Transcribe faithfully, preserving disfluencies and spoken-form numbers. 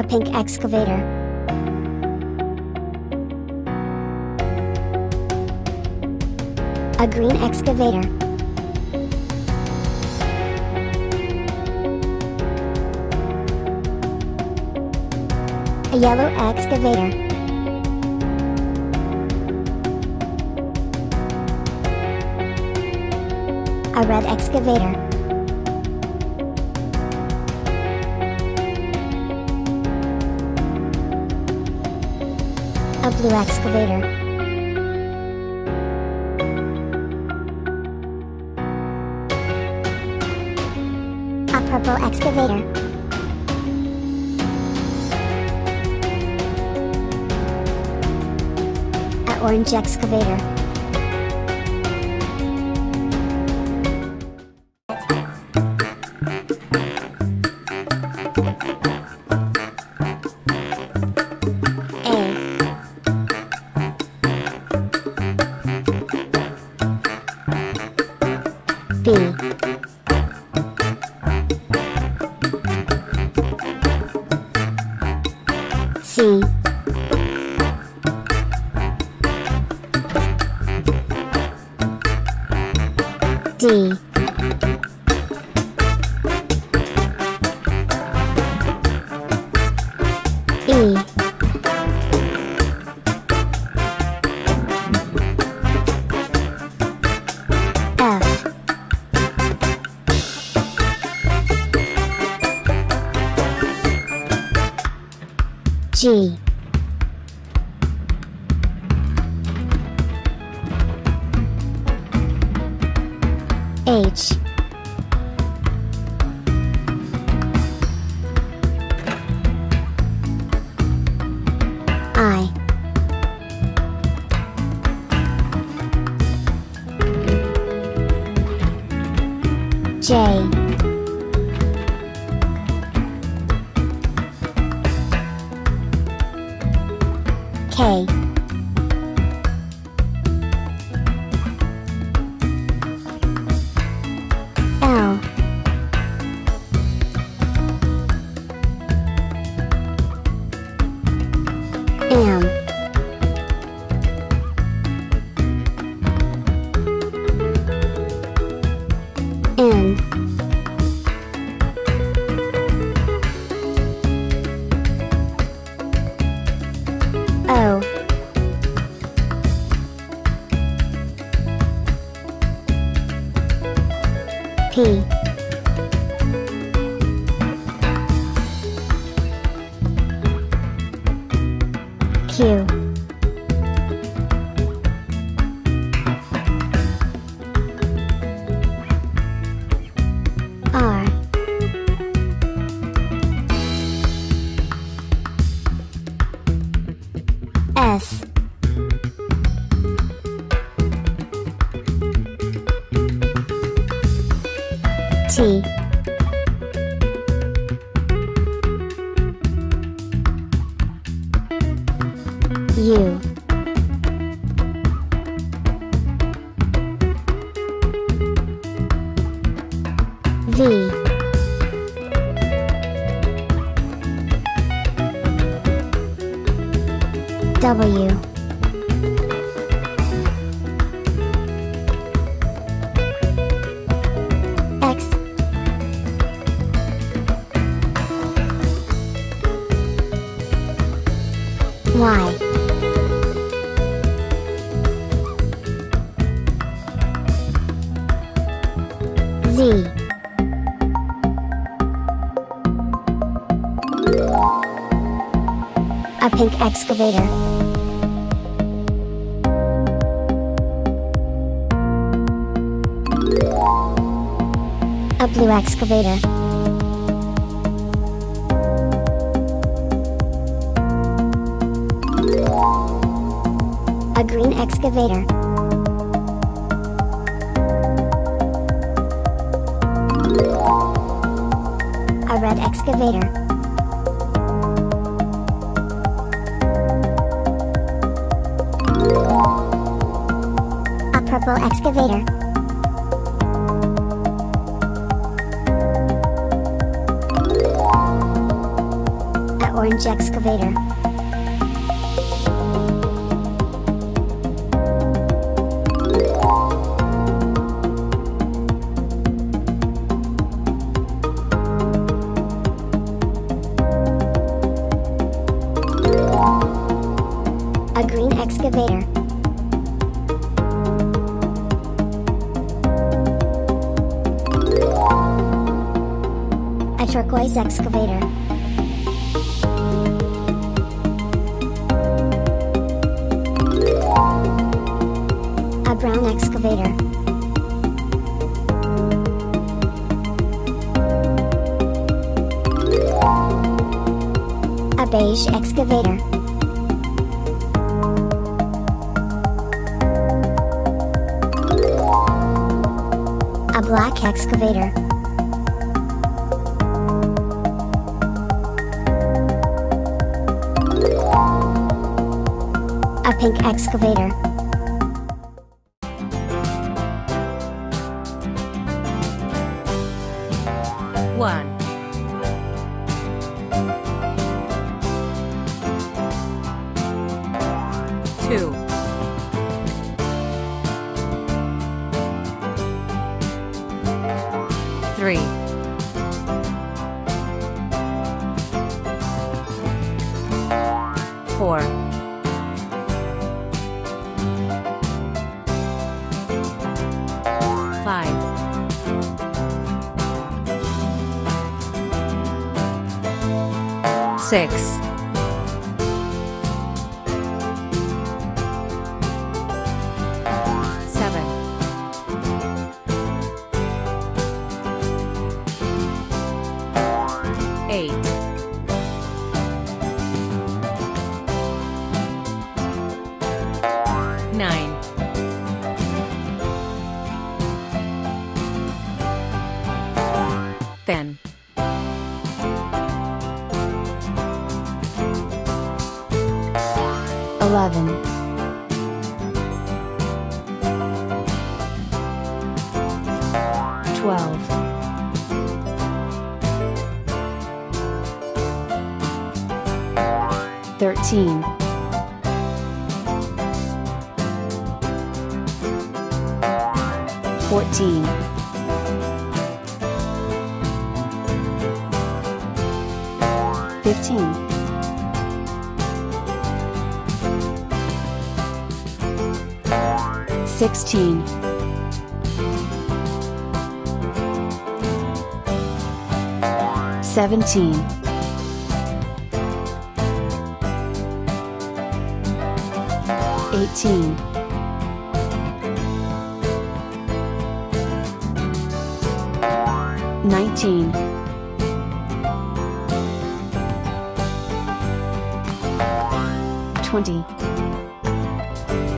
a pink excavator. A green excavator. A yellow excavator. A red excavator. A blue excavator. A purple excavator. An orange excavator. A. B. C. D. E. F. G. H. I. J. K. L. M. N. O. P. Q. R. S. T. U. V. W. X. Y. Z. A pink excavator. A blue excavator. A green excavator. A red excavator. A purple excavator. orange excavator. A green excavator. A turquoise excavator. A brown excavator. A beige excavator. A black excavator. A pink excavator. One. Two. Three. Four. Five. Six. Seven. Eight. Nine. Ten. Eleven. Twelve. Thirteen. Fourteen. Fifteen. Sixteen. Seventeen. Eighteen. Nineteen. Twenty.